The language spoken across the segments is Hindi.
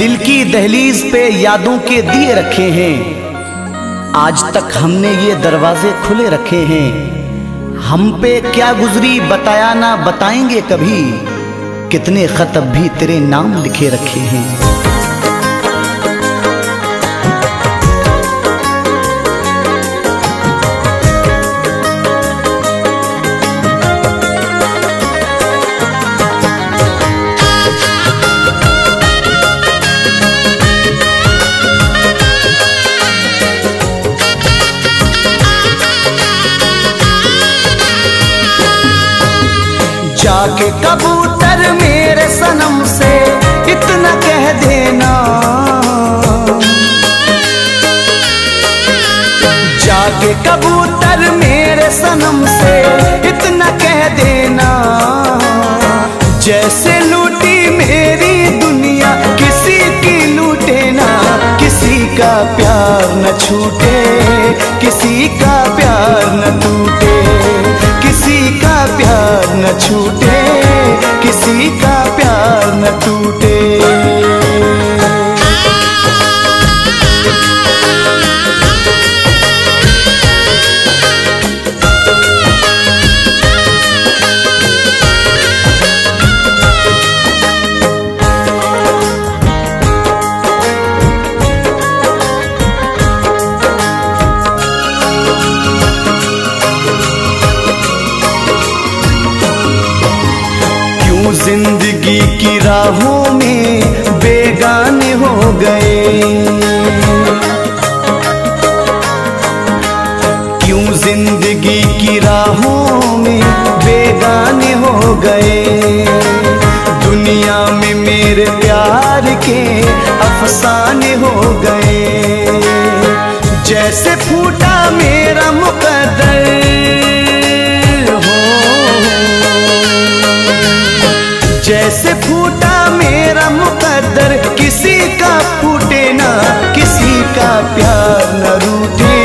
दिल की दहलीज पे यादों के दिए रखे हैं, आज तक हमने ये दरवाजे खुले रखे हैं। हम पे क्या गुजरी बताया ना बताएंगे कभी, कितने खत अब भी तेरे नाम लिखे रखे हैं। जाके कबूतर मेरे सनम से इतना कह देना, जाके कबूतर मेरे सनम से इतना कह देना, जैसे लूटी मेरी दुनिया किसी की लूटे ना, किसी का प्यार न छूटे, किसी का प्यार न टूटे, किसी का प्यार न छूटे, किसी का प्यार न टूटे। जिंदगी की राहों में बेगाने हो गए, क्यों जिंदगी की राहों में बेगाने हो गए। दुनिया में मेरे प्यार के अफसाने हो गए, जैसे फूटा मेरा मुकद्दर, जैसे फूटा मेरा मुकद्दर, किसी का फूटे ना, किसी का प्यार न रूठे,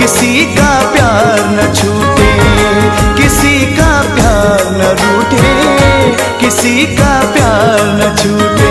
किसी का प्यार न छूटे, किसी का प्यार न रूठे, किसी का प्यार न छूटे।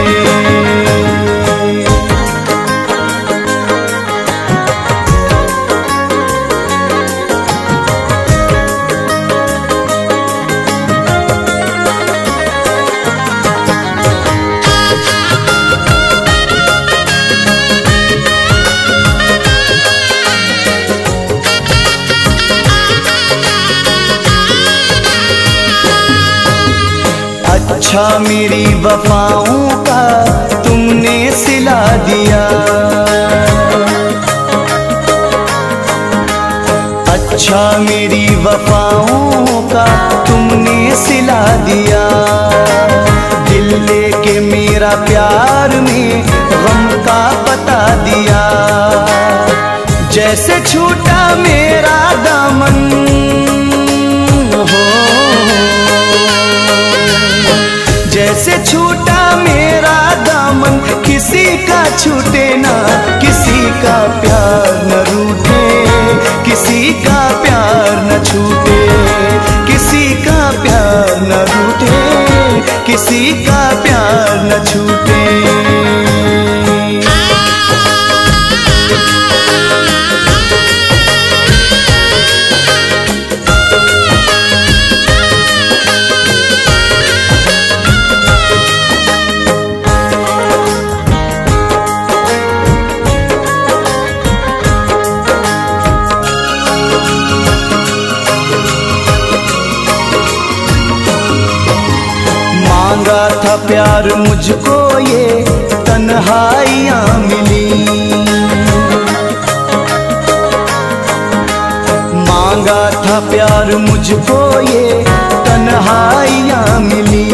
अच्छा मेरी वफाओं का तुमने सिला दिया, अच्छा मेरी वफाओं का तुमने सिला दिया। दिल लेके मेरा प्यार में गम का बता दिया, जैसे छूटा मेरा दामन, जैसे छूटा मेरा दामन, किसी का छूटे ना, किसी का प्यार न रूठे, किसी का प्यार न छूटे, किसी का प्यार न रूठे, किसी का प्यार न छूटे। मांगा था प्यार मुझको ये तन्हाइयां मिली, मांगा था प्यार मुझको ये तन्हाइयां मिली।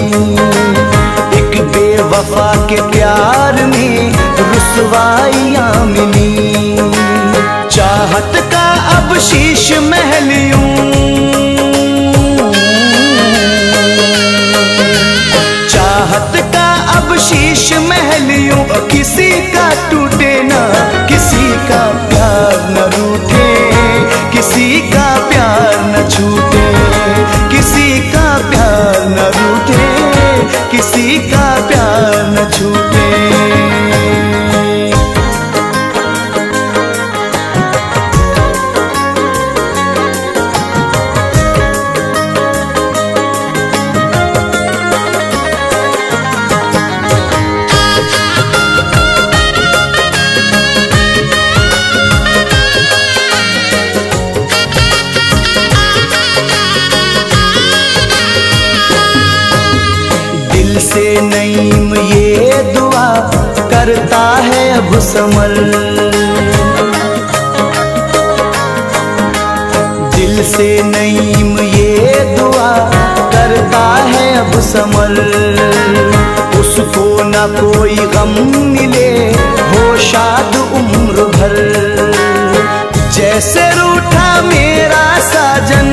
एक बेवफा के प्यार में रुसवाइयां मिली, चाहत का अब शीश महल यूं, चाहत का अब शीश महल यूं, किसी का टूटे ना, किसी का प्यार न रूठे, किसी का प्यार न छूटे, किसी का प्यार न रूठे, किसी का प्यार न छूटे। नईम ये दुआ करता है भुसमल, दिल से नईम ये दुआ करता है भुसमल, उसको न कोई गम मिले हो शाद उम्र भर। जैसे रूठा मेरा साजन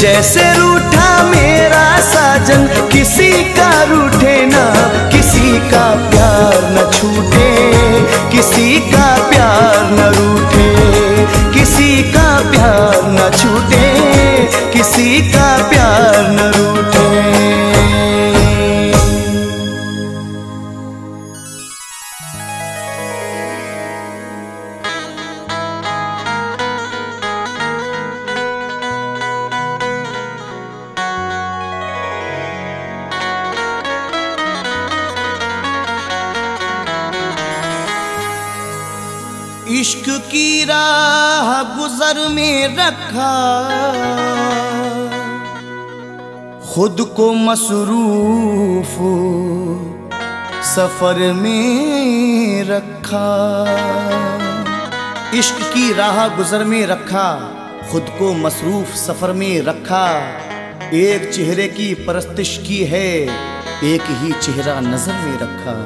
जैसे रूठा मेरा साजन, किसी का रूठे ना, किसी का प्यार न छूटे, किसी का प्यार न रूठे, किसी का प्यार न छूटे, किसी का प्यार न रूठे। इश्क की राह गुजर में रखा खुद को मसरूफ, सफर में रखा। इश्क की राह गुजर में रखा खुद को मसरूफ, सफर में रखा। एक चेहरे की परस्तिश की है, एक ही चेहरा नजर में रखा।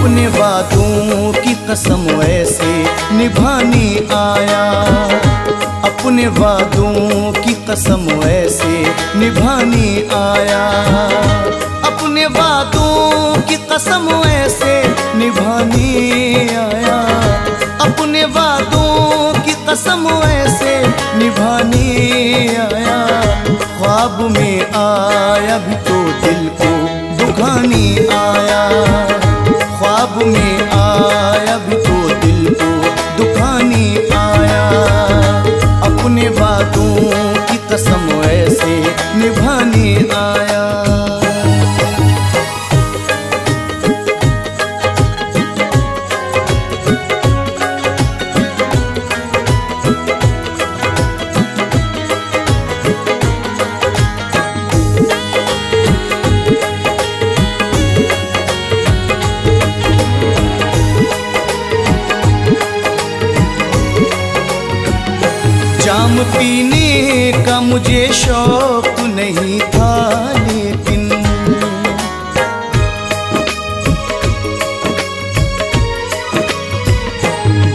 अपने वादों की कसम ऐसे निभाने आया, अपने वादों की कसम ऐसे निभाने आया, अपने वादों की कसम ऐसे निभाने आया, अपने वादों की कसम ऐसे निभाने आया। ख्वाब में आया भी तो दिल को दुखाने आया, ख्वाब में आया भी तो दिल को दुखाने आया। अपने वादों की कसम ऐसे निभाने आया। जाम पीने का मुझे शौक नहीं था, लेकिन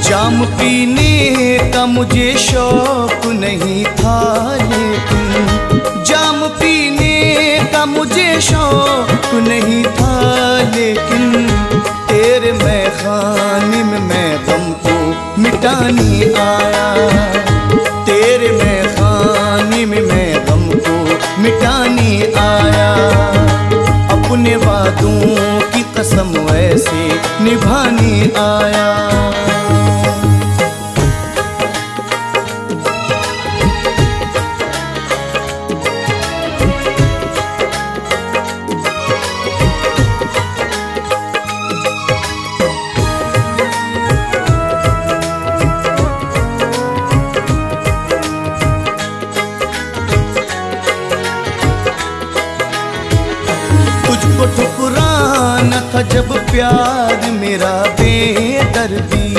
जाम पीने का मुझे शौक नहीं था, लेकिन जाम पीने का मुझे शौक नहीं था, लेकिन तेरे मैखाने में मैं गम को मिटाने आया। तेरे मैखाने में मैं गम को मिटाने आया। अपने वादों की कसम ऐसे निभाने आया। ठुकराना था जब प्यार मेरा बेदर्दी,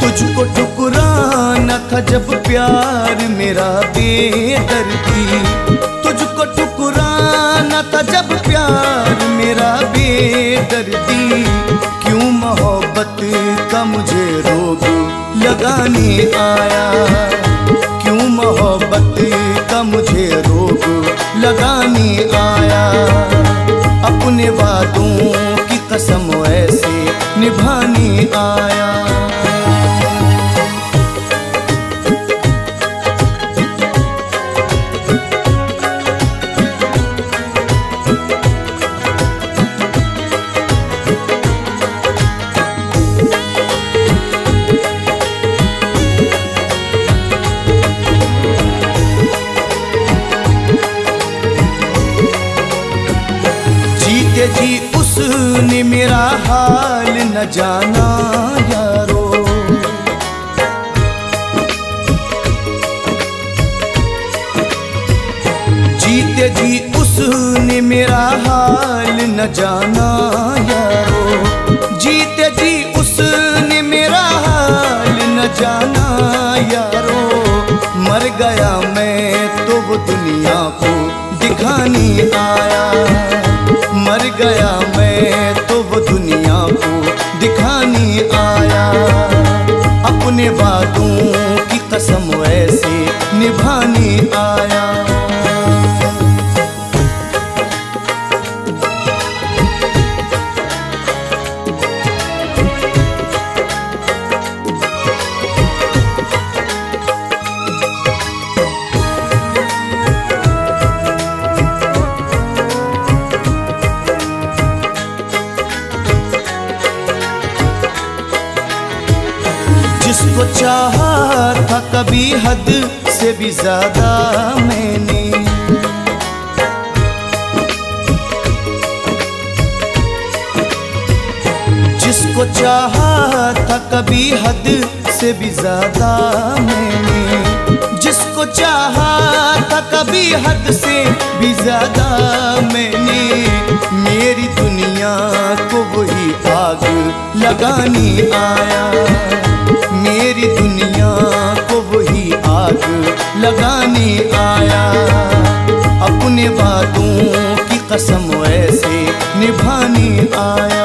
तुझको ठुकराना था जब प्यार मेरा बेदर्दी, तुझको ठुकराना था जब प्यार मेरा बेदर्दी। क्यों मोहब्बत का मुझे रोग लगाने आया, क्यों मोहब्बत का मुझे रोग लगाने आया। अपने वादों की कसम ऐसे निभाने आया। जी उसने मेरा हाल न जाना यारो, जीते जी उसने मेरा हाल न जाना यारो, जीते जी उसने मेरा हाल न जाना यारो। मर गया मैं तो वो दुनिया को दिखाने आया, मर गया मैं तो वो दुनिया को दिखाने आया। अपने वादों की कसम ऐसे निभाने आया। जिसको चाहा था कभी हद से भी ज्यादा मैंने, जिसको चाहा था कभी हद से भी ज्यादा मैंने, जिसको चाहा था कभी हद से भी ज्यादा मैंने। मेरी दुनिया को वही आग लगाने आया, मेरी दुनिया को वही आग लगाने आया। अपने वादों की कसम ऐसे निभाने आया।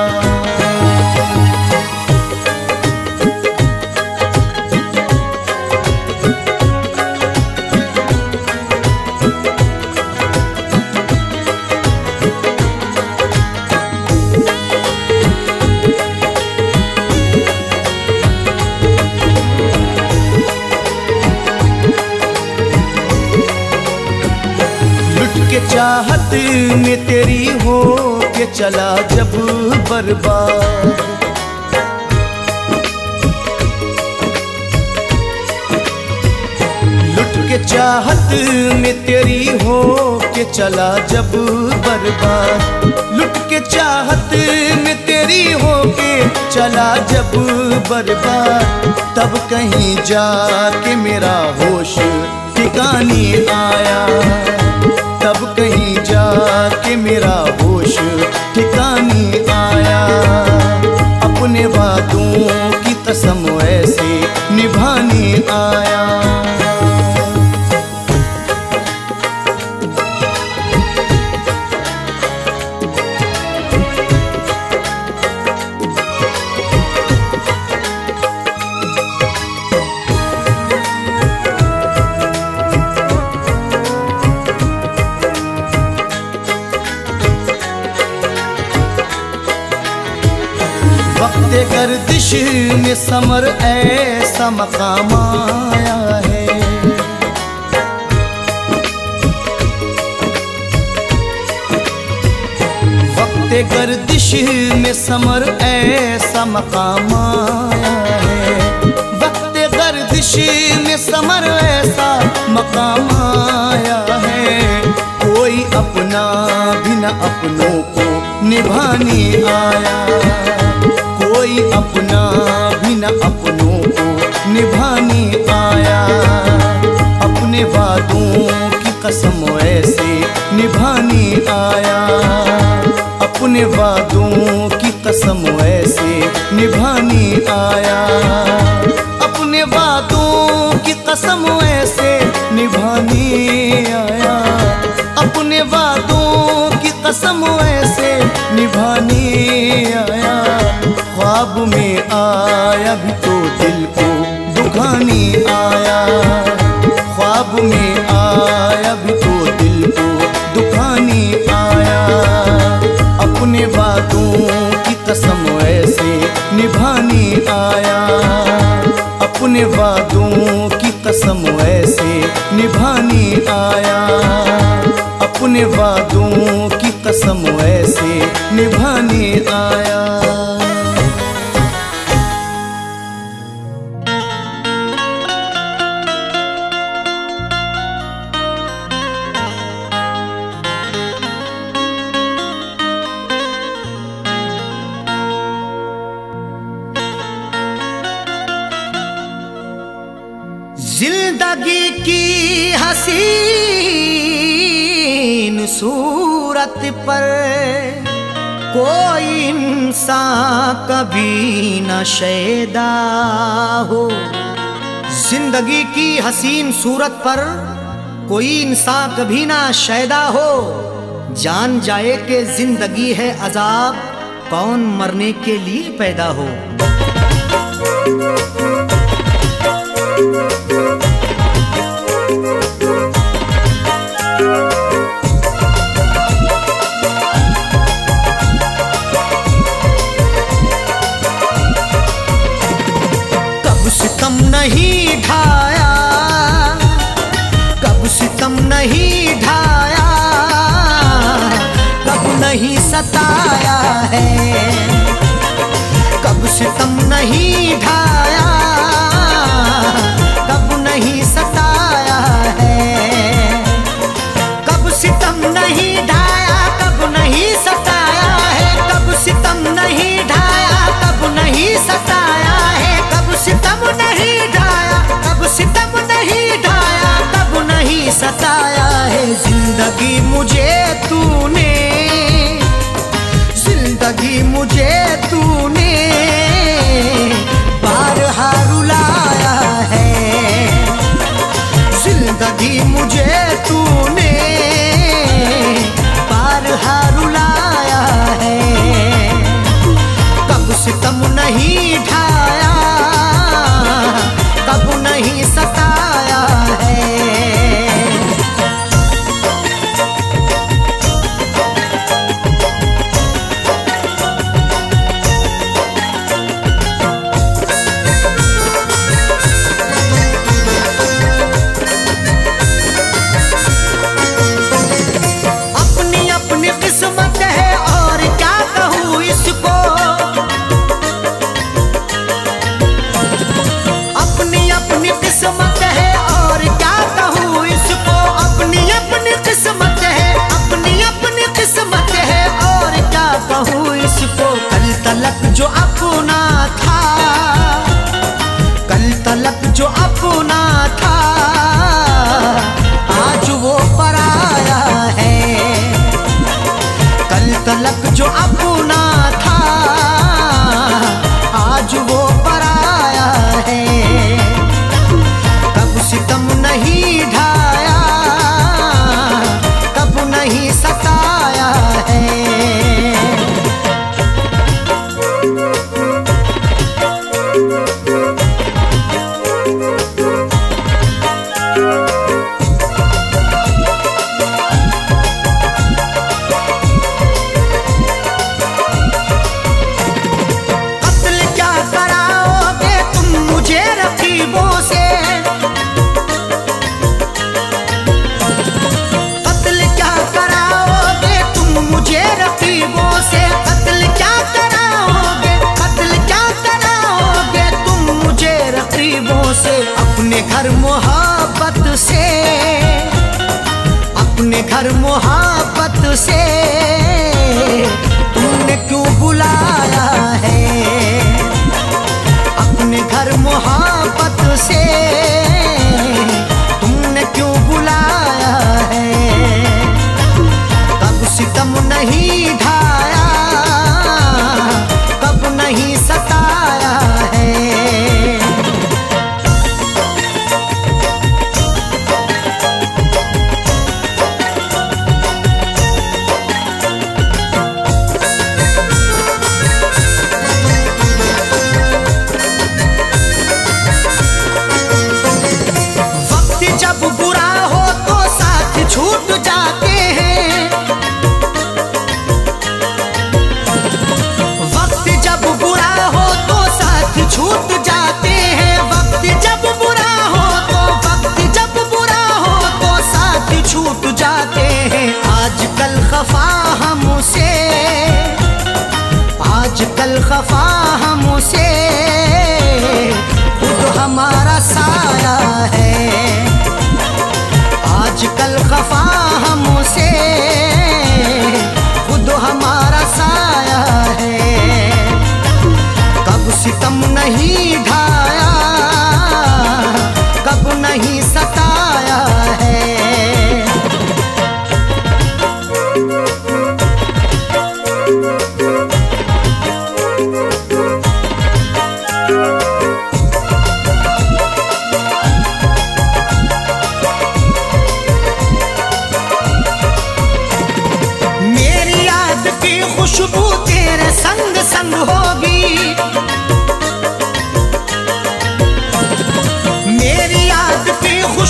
चाहत में तेरी हो के चला जब बर्बाद, लुट के चाहत में तेरी हो के चला जब बर्बाद, लुट के चाहत में तेरी हो के चला जब बर्बाद। तब कहीं जाके मेरा होश ठिकाने आया, तब कहीं जाके मेरा होश ठिकाने आया। अपने वादों की कसम ऐसे निभाने आया। गर्दिश में समर ऐसा मकाम आया है, वक्त गर्दिश में समर ऐसा मकाम आया है, वक्त गर्दिश में समर ऐसा मकाम आया है। कोई अपना भी न अपनों को निभाने आया, कोई अपना भी न अपनों को निभाने आया। अपने वादों की कसम ऐसे निभाने आया, अपने वादों की कसम ऐसे निभाने आया, अपने वादों की कसम ऐसे निभाने आया, अपने वादों की कसम ऐसे निभाने आया। ख्वाब में आया भी तो दिल को दुखाने आया, ख्वाब में आया भी तो दिल को दुखाने आया। अपने वादों की कसम ऐसे निभाने आया, अपने वादों की कसम ऐसे निभाने आया। अपने वादों की कसम ऐसे निभाने आया। जिंदगी की हसीन सूरत पर कोई इंसान कभी न शैदा हो, जिंदगी की हसीन सूरत पर कोई इंसान कभी ना शैदा हो। जान जाए कि जिंदगी है अजाब, कौन मरने के लिए पैदा हो। सताया है कब सितम नहीं ढाया, कब नहीं सताया है, कब सितम नहीं ढाया, कब नहीं सताया है, कब सितम नहीं ढाया, कब नहीं सताया है, कब सितम नहीं ढाया, कब सितम नहीं ढाया, कब नहीं सताया है। जिंदगी मुझे तूने, जिंदगी मुझे तूने बारहा रुलाया है, जिंदगी मुझे तूने बारहा रुलाया है। कब सितम नहीं ढाया, कब नहीं सताया है।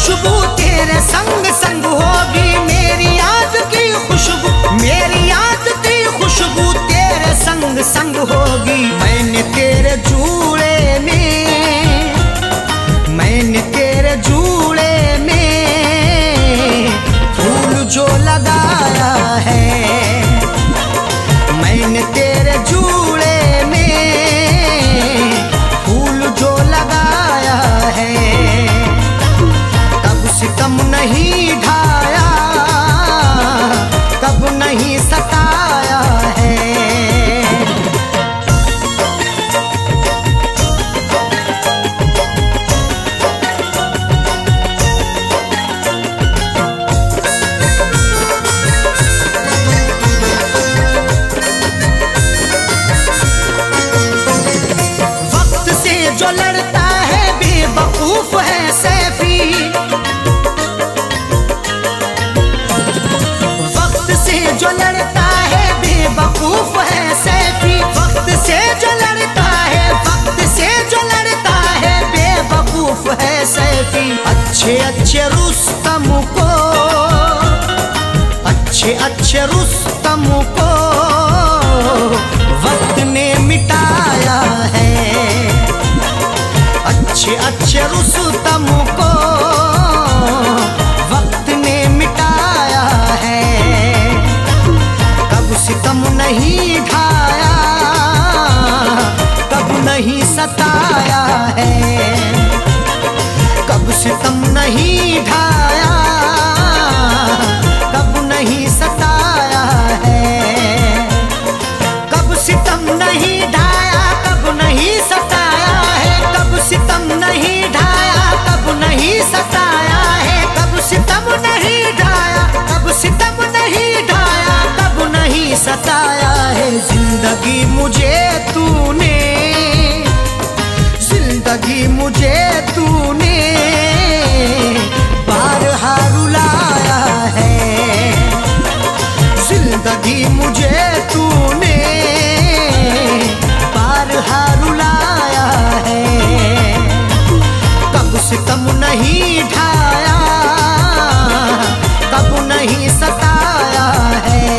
खुशबू तेरे संग संग होगी मेरी याद की खुशबू, मेरी याद की खुशबू तेरे संग संग होगी। मैंने तेरे झूले में फूल जो लगाया है, मैंने तेरे झूले में फूल जो लगाया है। कब सितम नहीं ढाया, कब नहीं सताया है। जो लड़ता है बेवकूफ है सैफी, वक्त से जो लड़ता है बेवकूफ है सैफी, वक्त से जो लड़ता है, वक्त से जो लड़ता है बेवकूफ है सैफी। अच्छे अच्छे रुस्तम को वक्त ने मिटाया है, अच्छे रुस्तम को वक्त ने मिटाया है। कब सितम नहीं ढाया, कब नहीं सताया है। कब सितम नहीं ढाया, कब नहीं सताया है। कब सितम नहीं ढाया, कब नहीं सताया है। कब सितम नहीं ढाया, कब नहीं सताया है। कब सितम नहीं ढाया, कब सितम नहीं ढाया, कब नहीं सताया है। जिंदगी मुझे तूने बारहा रुलाया है। जिंदगी मुझे तूने बारहा रुलाया है। कब सितम नहीं ढाया, कब नहीं सताया है।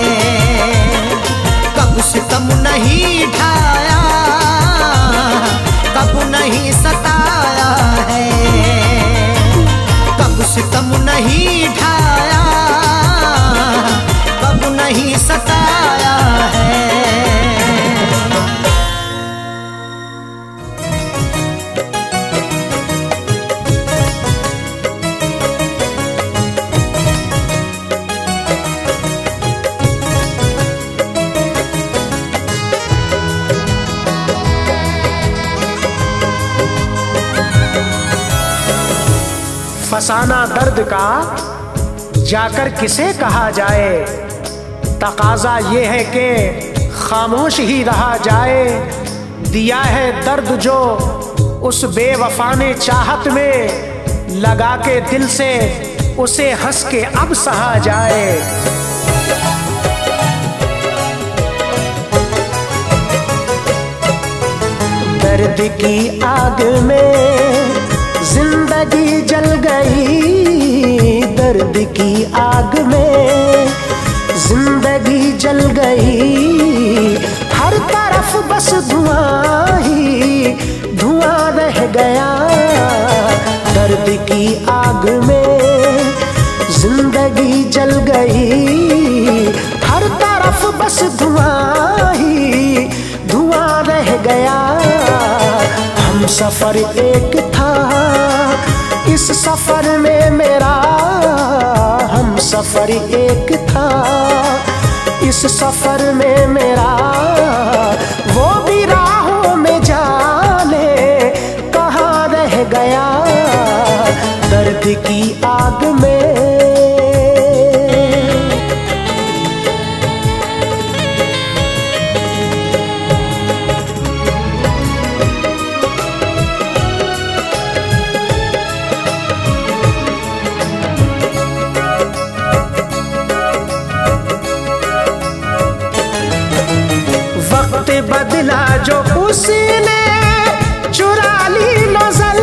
कब सितम नहीं ढाया, कब नहीं सताया है। कब सितम नहीं ढाया, कब नहीं सताया है। फसाना दर्द का जाकर किसे कहा जाए, तकाजा ये है कि खामोश ही रहा जाए। दिया है दर्द जो उस बेवफा ने चाहत में, लगा के दिल से उसे हंस के अब सहा जाए। दर्द की आग में जिंदगी जल गई, दर्द की आग में जिंदगी जल गई। हर तरफ बस धुआं ही धुआं रह गया। दर्द की आग में जिंदगी जल गई, हर तरफ बस धुआं ही धुआं रह गया। हम सफर एक था इस सफर में मेरा, हम सफर एक था इस सफर में मेरा। वो भी राहों में जाने कहाँ रह गया। दर्द की आग में बदला जो उसने चुरा ली नजर,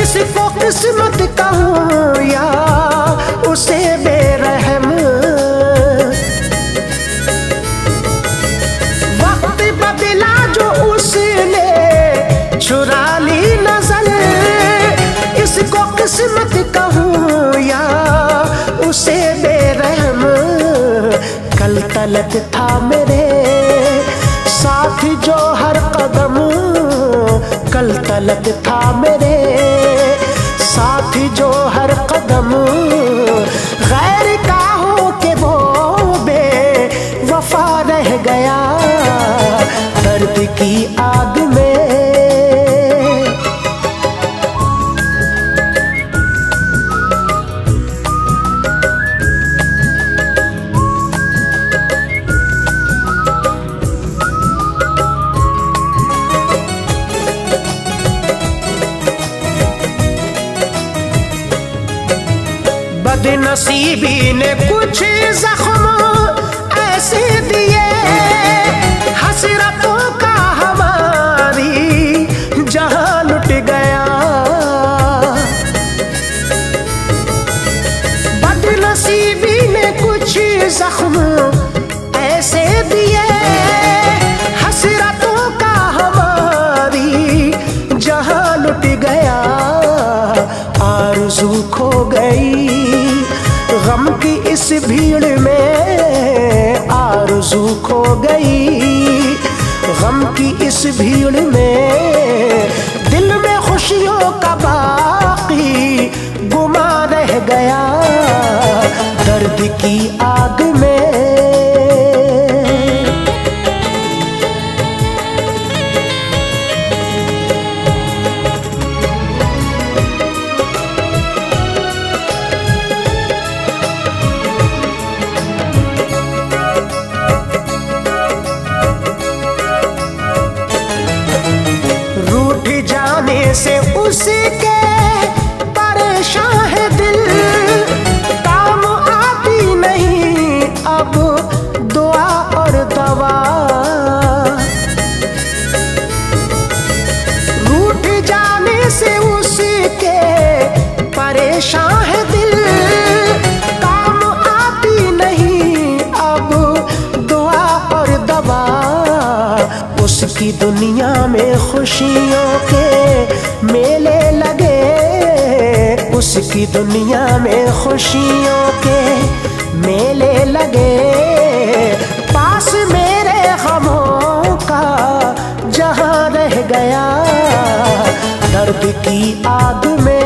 इसको किस किस्मत का या उसे बेरहम, वक्त बदला जो उसने चुरा ली नजर, इसको किस्मत कहूँ या उसे बेरहम। कल तलक था मेरे साथ जो हर कदम, कल तलक था मेरे साथ जो हर कदम, गैर का हो के वो बेवफा रह गया। दर्द की आग में बदनसीबी ने कुछ जख्म ऐसे दिए, हसरतों का हमारी जहां लुट गया। बदनसीबी ने कुछ जख्म ऐसे दिए, हसरतों का हमारी जहां लुट गया। आरज़ू खो गई गम की इस भीड़ में, आरज़ू खो गई गम की इस भीड़ में, दिल में खुशियों का बाकी गुमा रह गया। दर्द की आग में से उसके परेशान है दिल, काम आती नहीं अब दुआ और दवा। रूठ जाने से उसके परेशान है दिल, काम आती नहीं अब दुआ और दवा। उसकी दुनिया में खुशियों के मेले लगे, उसकी दुनिया में खुशियों के मेले लगे, पास मेरे गमों का जहां रह गया। दर्द की आग में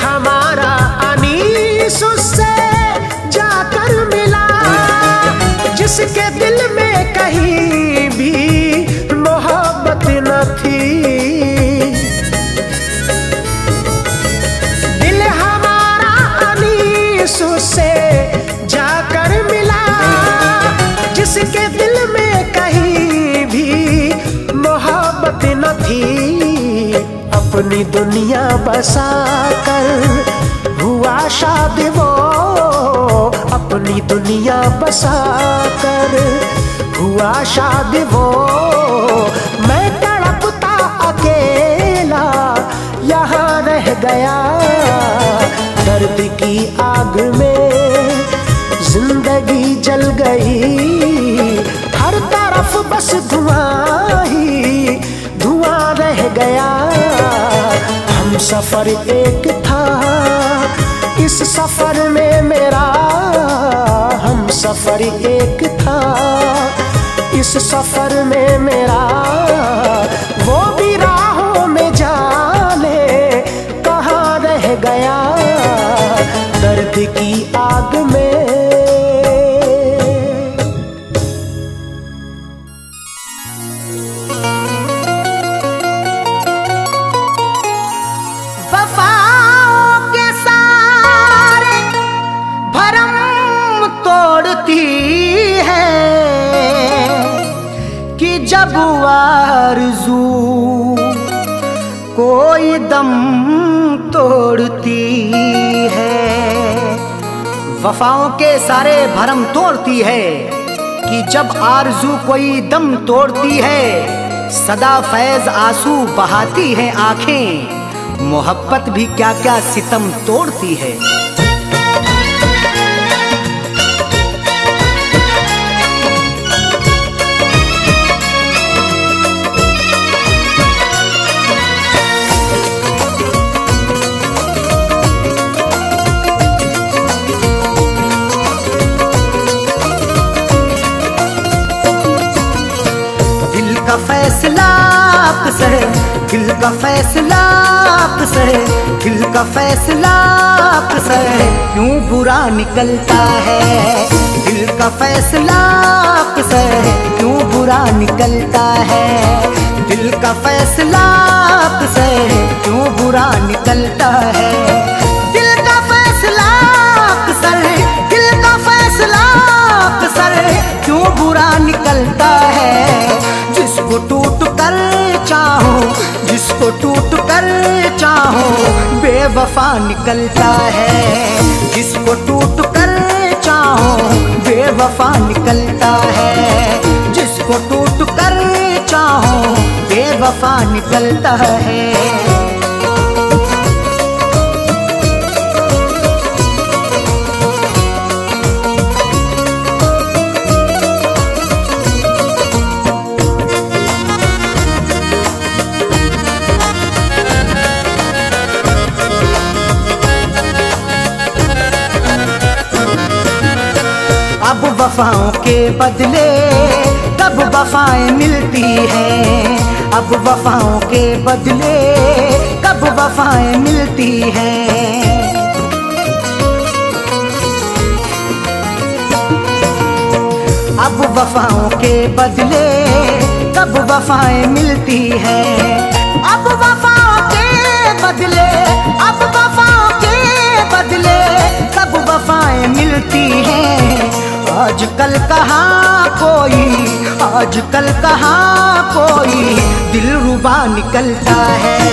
हमारा अनीस उससे जाकर मिला, जिसके दिल में कहीं भी मोहब्बत न थी। दिल हमारा अनीस उससे जाकर मिला, जिसके दिल में कहीं भी मोहब्बत न थी। अपनी दुनिया बसा कर हुआ शाद वो, अपनी दुनिया बसा कर हुआ शाद वो, मैं तड़पता अकेला यहाँ रह गया। दर्द की आग में जिंदगी जल गई, हर तरफ बस धुआं ही धुआं रह गया। हम सफर एक था इस सफर में मेरा, हम सफर एक था इस सफर में मेरा, वो भी राहों में जाने कहाँ रह गया। दर्द की आग में जब आरज़ू कोई दम तोड़ती है, वफाओं के सारे भरम तोड़ती है कि जब आरज़ू कोई दम तोड़ती है, सदा फैज़ आंसू बहाती है आँखें, मोहब्बत भी क्या क्या सितम तोड़ती है। फैसला आपसे है, दिल का फैसला आपसे है, दिल का फैसला आपसे है, क्यों बुरा निकलता है। दिल का फैसला आपसे है, क्यों बुरा निकलता है। दिल का फैसला आपसे है, क्यों बुरा निकलता है। दिल का फैसला आपसे है, दिल का फैसला आपसे है, क्यों बुरा निकलता है। जिसको टूट कर चाहो, जिसको टूट कर चाहो, बेवफा निकलता है। जिसको टूट कर चाहो, बेवफा निकलता है। जिसको टूट कर चाहो, बेवफा निकलता है। अब वफाओं के बदले कब वफाएं मिलती हैं, अब वफाओं के बदले कब वफाएं मिलती हैं। अब वफाओं के बदले कब वफाएं मिलती हैं, अब वफाओं के बदले, अब वफाओं के बदले कब वफाएं मिलती हैं। आजकल कहाँ कोई, आजकल कहाँ कोई दिलरुबा निकलता है।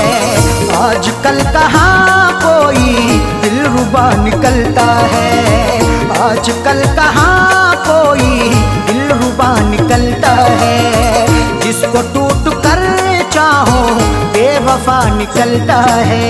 आजकल कहाँ कोई दिलरुबा निकलता है। आजकल कहाँ कोई दिलरुबा निकलता है। जिसको टूट कर चाहो, बेवफा निकलता है।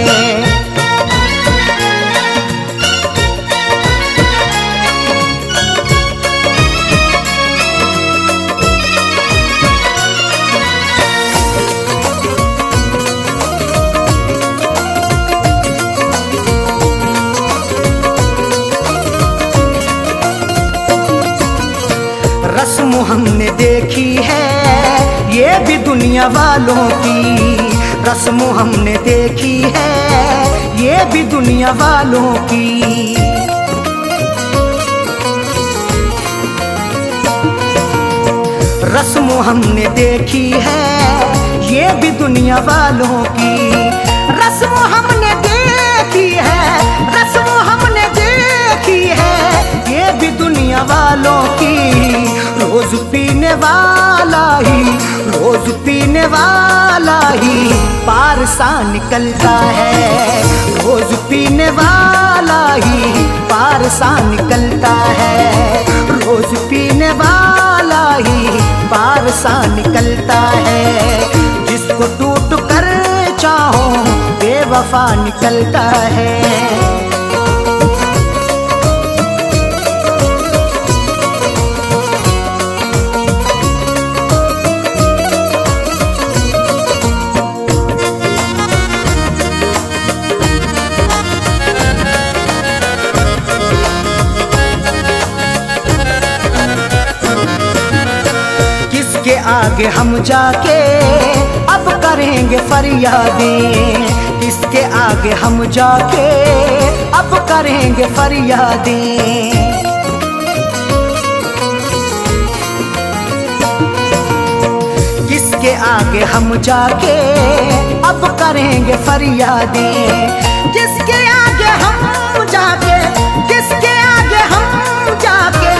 रस्म हमने देखी है ये भी दुनिया वालों की, रस्म हमने देखी है ये भी दुनिया वालों की। रस्म हमने देखी है ये भी दुनिया वालों की, रस्म हमने देखी है, रस्म हमने देखी है ये भी दुनिया वालों की। रोज पीने वाला ही, रोज पीने वाला ही पार सा निकलता है। रोज पीने वाला ही पार सा निकलता है। रोज पीने वाला ही पार सा निकलता है। जिसको टूट कर चाहो, बेवफा निकलता है। आगे हम जाके अब करेंगे फरियादें, किसके आगे हम जाके अब करेंगे फरियादें। किसके आगे हम जाके अब करेंगे फरियादें, किसके आगे हम जाके, किसके आगे हम जाके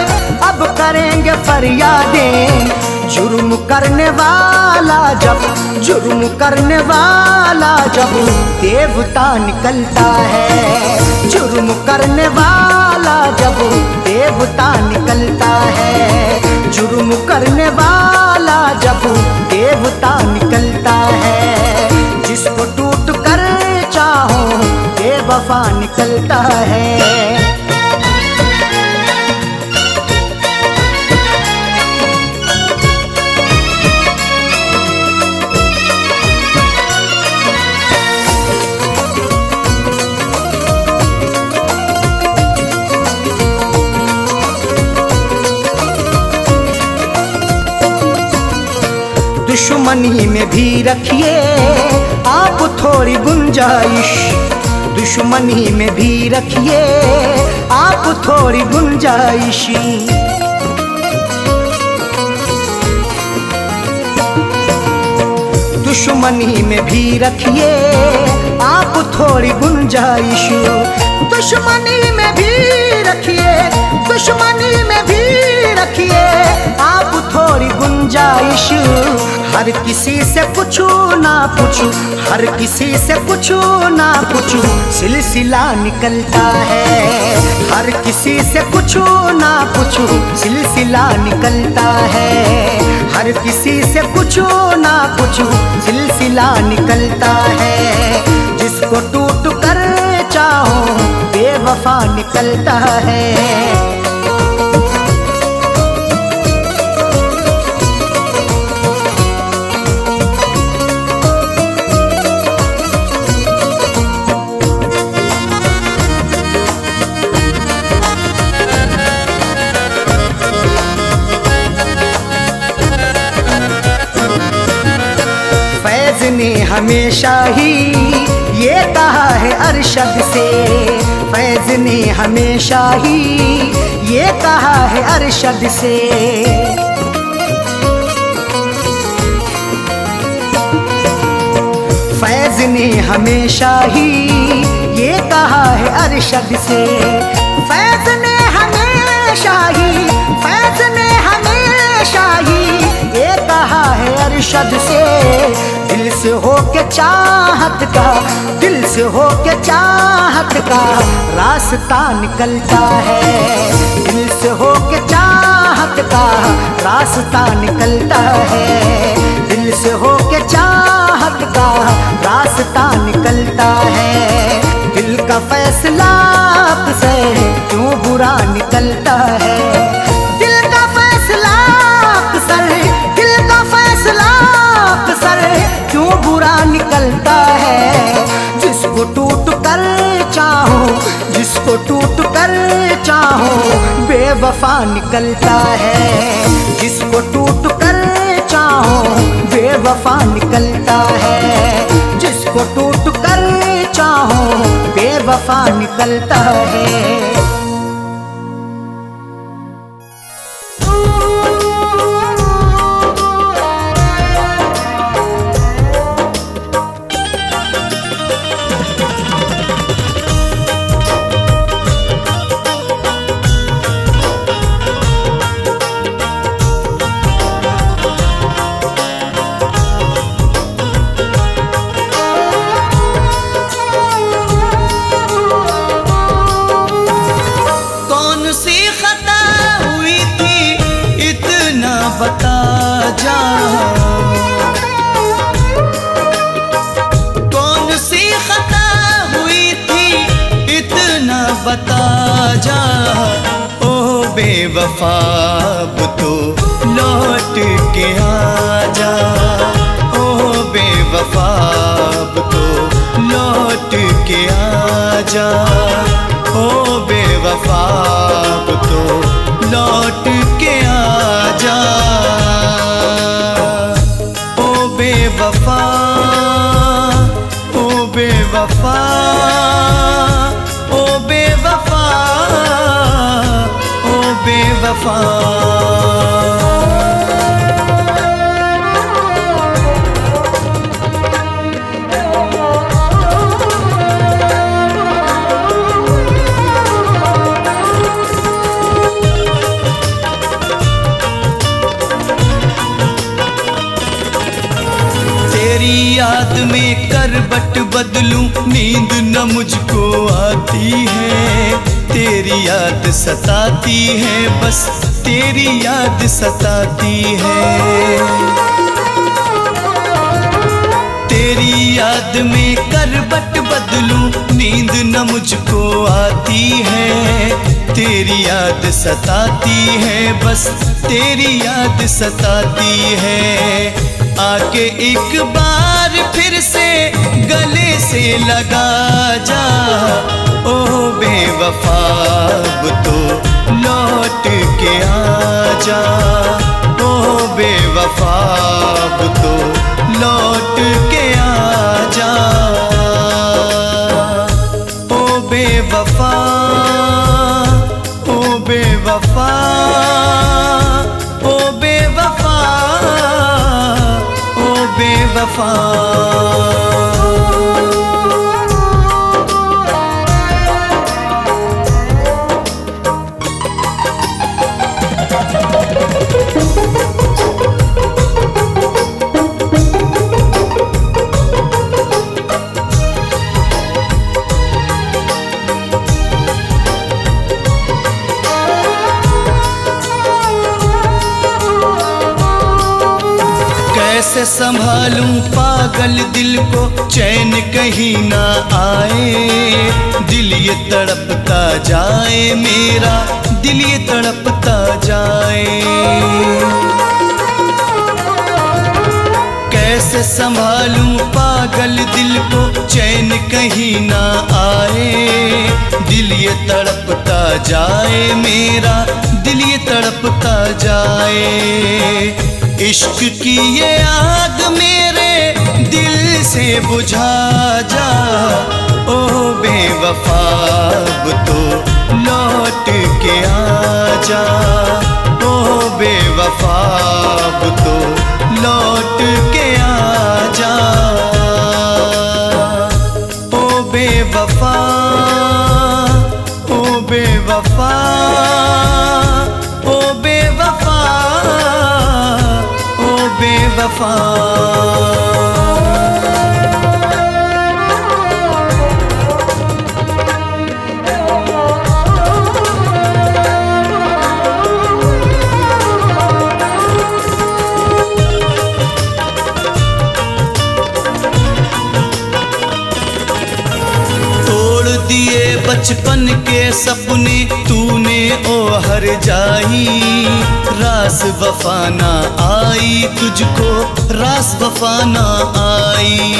अब करेंगे फरियादें। जुर्म करने वाला जब देवता निकलता है, जुर्म करने वाला जब देवता निकलता है, जुर्म करने वाला जब देवता निकलता है, जिसको टूट कर चाहो बेवफा निकलता है। दुश्मनी में भी रखिए आप थोड़ी गुंजाइश, दुश्मनी में भी रखिए आप थोड़ी गुंजाइश, दुश्मनी में भी रखिए आप थोड़ी गुंजाइश, दुश्मनी में भी रखिए, दुश्मनी में भी रखिए आप थोड़ी गुंजाइश। हर किसी से पूछो ना पूछो, हर किसी से पूछो ना पूछो, सिलसिला निकलता है। हर किसी से पूछो ना पूछो, सिलसिला निकलता है। हर किसी से पूछो ना पूछो, सिलसिला निकलता है। जिसको टूट कर चाहो बेवफा निकलता है। ने हमेशा ही ये कहा है अरशद से, फैज ने हमेशा ही ये कहा है अरशद से, फैज ने हमेशा ही ये कहा है अरशद से, फैज ने हमेशा ही, फैज ने हमेशा ही ये कहा है अरशद से। दिल से हो के चाहत का, दिल से हो के चाहत का रास्ता निकलता है। दिल से हो के चाहत का रास्ता निकलता है। दिल से हो के चाहत का रास्ता निकलता है। दिल का फैसला आपसे क्यों बुरा निकलता है। दिल का फैसला अक्सर, दिल का फैसला अक्सर क्यों बुरा निकलता है। जिसको टूट कर चाहो, जिसको टूट कर चाहो बेवफा निकलता है। जिसको टूट कर चाहो बेवफा निकलता है। जिसको टूट कर चाहो बेवफा निकलता है। अब तो लौट के आजा, ओ बेवफा अब तो लौट के आजा, ओ बेवफा अब तो लौट के आजा, ओ बेवफा, ओ बेवफा, ओ बेवफा, ओ बेवफा। रात में करवट बदलूं, नींद न मुझको आती है। तेरी याद सताती है, बस तेरी याद सताती है। तेरी याद में करवट बदलूं, नींद न मुझको आती है। तेरी याद सताती है, बस तेरी याद सताती है। आके एक बार फिर से गले से लगा जा, ओ बेवफा अब तो लौट के आ जा। ओ बेवफा अब तो लौट के आ जा। ओ बेवफा, ओ बेवफा, ओ बेवफा, ओ बेवफा। कैसे संभालूं पागल दिल को, चैन कहीं ना आए। दिल ये तड़पता जाए, मेरा दिल ये तड़पता जाए। कैसे संभालूं पागल दिल को, चैन कहीं ना आए। दिल ये तड़पता जाए, मेरा दिल ये तड़पता जाए। इश्क की ये आग मेरे दिल से बुझा जा, ओ बेवफा अब तो लौट के आ जा। ओ बेवफा अब तो लौट के आ जा। ओ बेवफा, ओ बेवफा, ओ बेवफा, बेवफा। तोड़ दिए बचपन के सपने तूने ओ हर जाई। रास वफाना आई तुझको, रास वफाना आई।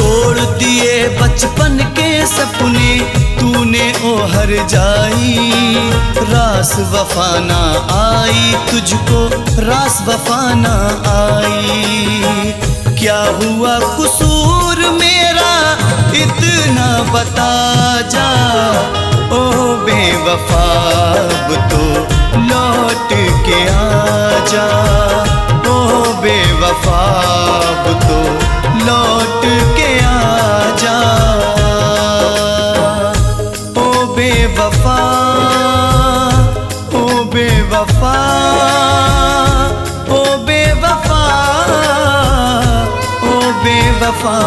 तोड़ दिए बचपन के सपने तूने ओ हर जाई। रास वफाना आई तुझको, रास वफाना आई। क्या हुआ कसूर मेरा इतना बता जा, ओ बेवफा अब तो लौट के आ जा। ओ बेवफा अब तो लौट के आ जा। ओ बेवफा, ओ बेवफा, ओ बेवफा, ओ बेवफा।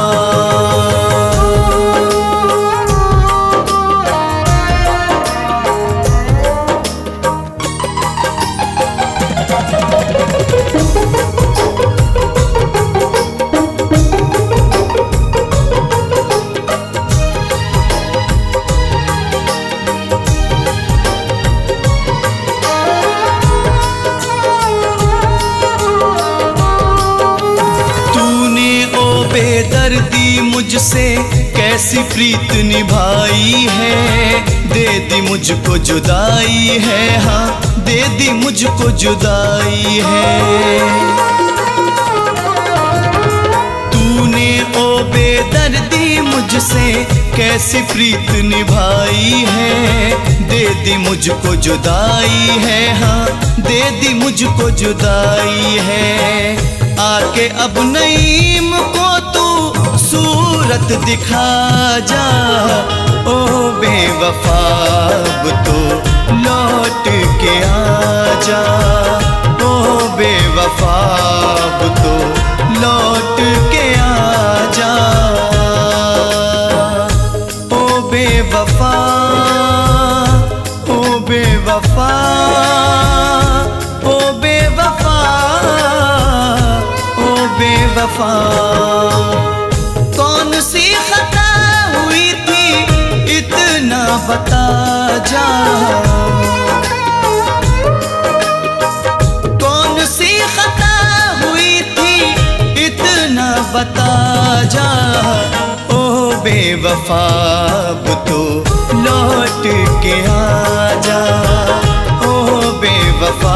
मुझसे कैसी प्रीत निभाई है, दे दी मुझको जुदाई है। हाँ दे दी मुझको जुदाई है। तूने ओ बेदर्दी मुझसे कैसी प्रीत निभाई है, दे दी मुझको जुदाई है। हाँ दे दी मुझको जुदाई है। आके अब नईम को तू सूरत दिखा जा, ओ बेवफा अब तो लौट के आ जा। ओ बेवफा ख्वाब तो लौट के आ जा, ओ बेवफा, ओ बेवफा, ओ बेवफा, ओ बेवफा। कौन सी खता हुई थी इतना बता जा, बता जा, ओ बेवफा अब तो लौट के आ जा, ओ बेवफा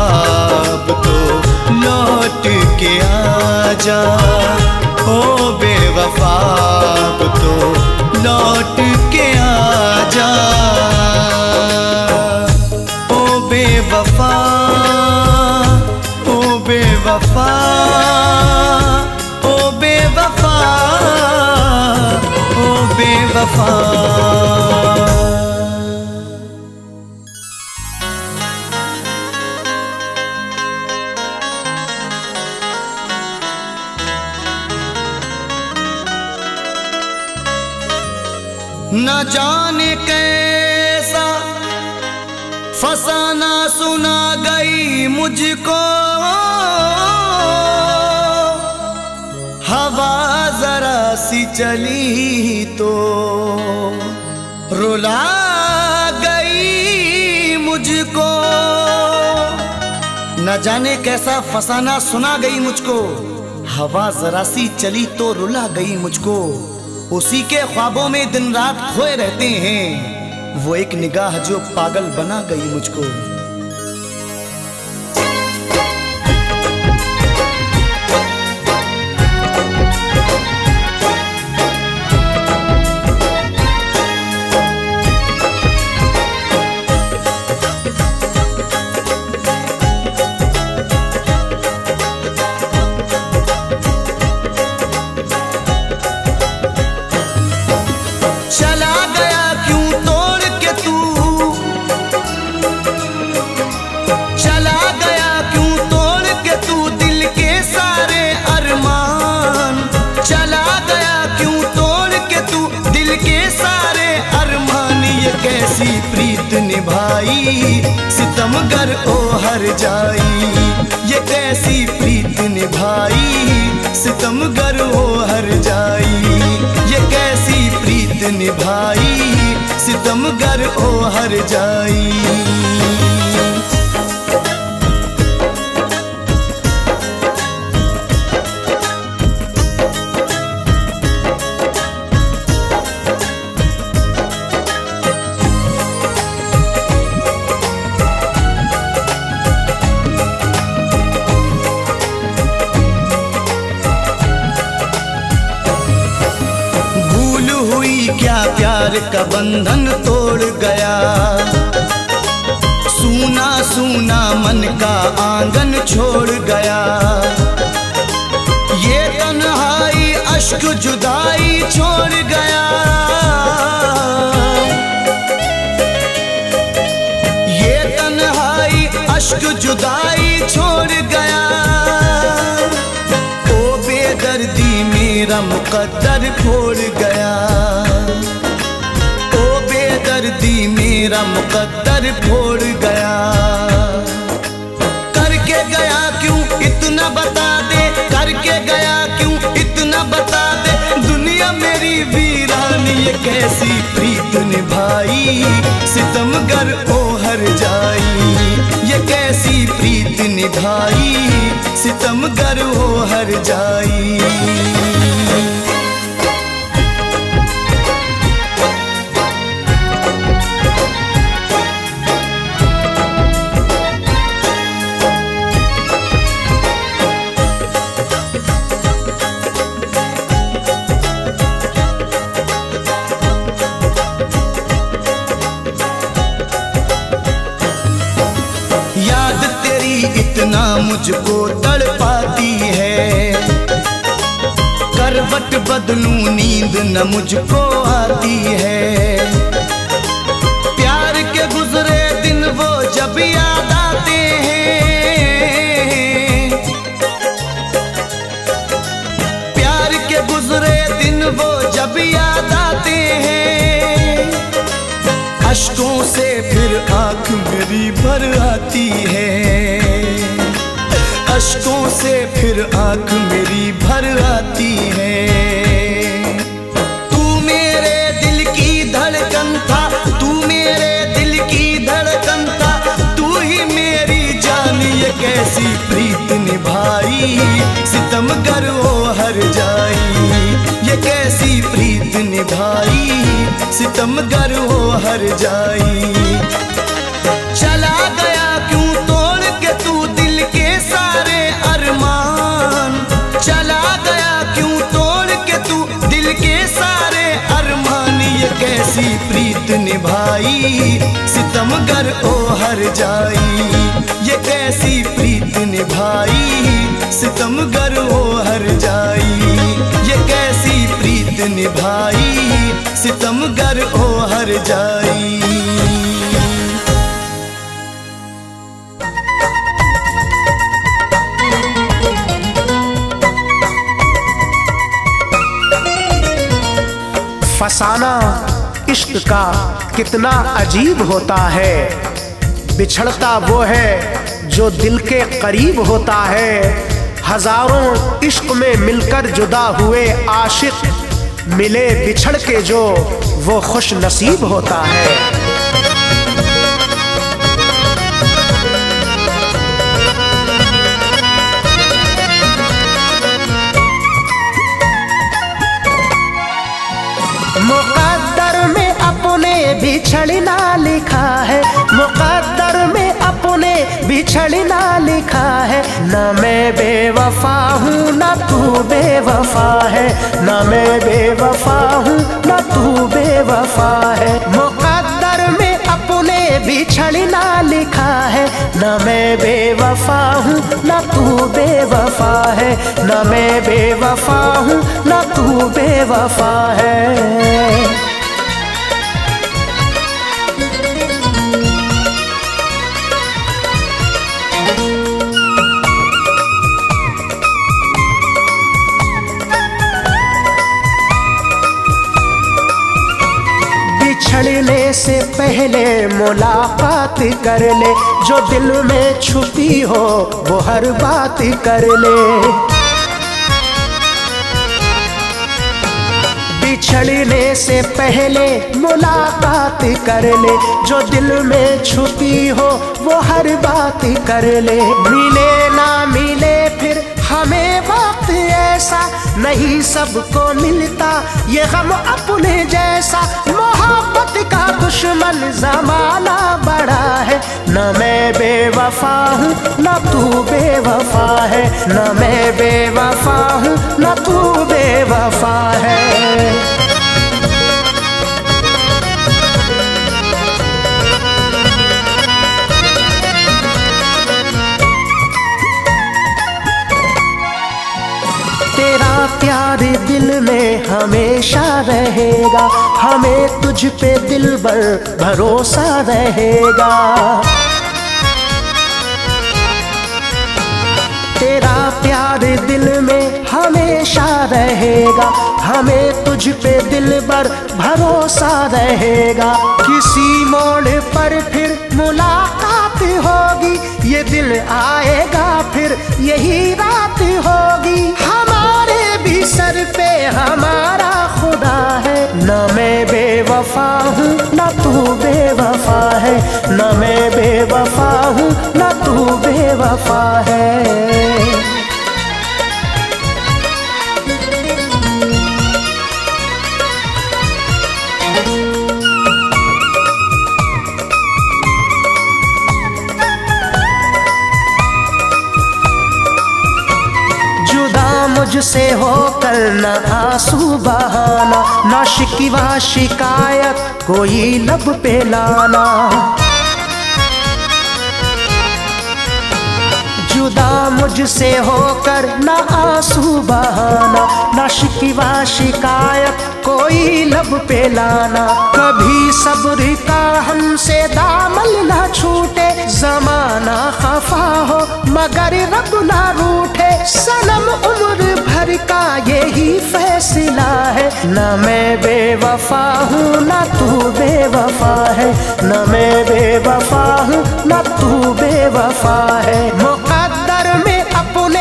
अब तो लौट के आ जा, ओ बेवफा अब तो लौट के आ जा, ओ बेवफा, ओ बेवफा, बेवफा। न जाने कैसा फसाना सुना गई मुझको, हवा जरा सी चली तो रुला गई मुझको, न जाने कैसा फसाना सुना गई मुझको, हवा जरा सी चली तो रुला गई मुझको। उसी के ख्वाबों में दिन रात खोए रहते हैं, वो एक निगाह जो पागल बना गई मुझको। कैसी प्रीत निभाई सितमगर ओ हर जाई, ये कैसी प्रीत निभाई सितमगर ओ हर जाई, ये कैसी प्रीत निभाई सितमगर ओ हर जाई। प्यार का बंधन तोड़ गया, सूना सूना मन का आंगन छोड़ गया, ये तन्हाई अश्क जुदाई छोड़ गया, ये तन्हाई अश्क जुदाई छोड़ गया। ओ बेदर्दी मेरा मुकद्दर फोड़ गया, दर्दी मेरा मुकद्दर फोड़ गया। करके गया क्यों इतना बता दे, करके गया क्यों इतना बता दे, दुनिया मेरी वीरानी, ये कैसी प्रीत निभाई सितमगर ओ हर जाई, ये कैसी प्रीत निभाई सितमगर ओ हर जाई। मुझको तड़पाती है, करवट बदलूं नींद न मुझको आती है, प्यार के गुजरे दिन वो जब याद आते हैं, रश्कों से फिर आंख मेरी भर आती है। तू मेरे दिल की धड़कन था, तू मेरे दिल की धड़कन था, तू ही मेरी जान ये कैसी प्रीत निभाई। सितम करो हर जाई ये कैसी प्रीत निभाई, सितम करो हर जाई। चला गया क्यों तोड़ के तू दिल के सारे अरमान, चला गया क्यों तोड़ के तू दिल के सारे अरमान। ये कैसी प्रीत निभाई सितमगर ओ हर जाई, ये कैसी प्रीत निभाई सितमगर ओ हर जाई। ये कैसी प्रीत निभाई सितमगर ओ हर जाई। फसाना इश्क का कितना अजीब होता है, बिछड़ता वो है जो दिल के करीब होता है। हजारों इश्क में मिलकर जुदा हुए आशिक, मिले बिछड़ के जो वो खुश नसीब होता है। मुकद्दर में अपने बिछड़ना लिखा है, मुकद्दर में अपने बिछड़ना लिखा है। ना मैं बेवफा हूँ ना तू बेवफा है, ना मैं बेवफा हूँ ना तू बेवफा है। मुकद्दर में अपने बिछड़ना लिखा है, ना मैं बेवफा हूँ ना तू बेवफा है, ना मैं बेवफा हूँ ना तू बेवफा है। बिछड़ने से पहले मुलाकात कर ले, जो दिल में छुपी हो वो हर बात कर ले। बिछड़ने से पहले मुलाकात कर ले, जो दिल में छुपी हो वो हर बात कर ले। मिले ना मिले फिर हमें वक्त ऐसा, नहीं सबको मिलता ये गम अपने जैसा। मोहब्बत का दुश्मन जमाना बड़ा है, ना मैं बेवफा हूँ ना तू बेवफा है, ना मैं बेवफा हूँ ना तू बेवफा है। प्यार दिल में हमेशा रहेगा, हमें तुझ पे दिल भर भरोसा रहेगा। तेरा प्यार दिल में हमेशा रहेगा, हमें तुझ पे दिल भर भरोसा रहेगा। किसी मोड़ पर फिर मुलाकात होगी, ये दिल आएगा फिर यही रात होगी। हमारे भी सर पे हमारा खुदा है, ना मैं बेवफा हूँ ना तू बेवफा है, ना मैं बेवफा हूँ ना तू बेवफा है। मुझसे होकर न आंसू बहाना, ना शिकवा शिकायत कोई लब पे लाना। जुदा मुझसे होकर न आंसू बहाना, ना शिकवा शिकायत कोई लब पे लाना। कभी सब्र का हमसे दामन ना छूटे, जमाना खफा हो मगर रब ना रूठे। सनम उम्र भर का यही फैसला है, ना मैं बेवफा हूँ ना तू बेवफा है, ना मैं बेवफा हूँ ना तू बेवफा है। मुकद्दर में अपने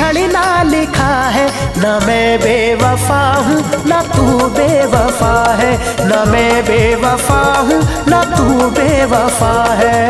छड़ना लिखा है। न मैं बेवफा हूँ न तू बेवफा है, न मैं बेवफा हूँ न तू बेवफा है।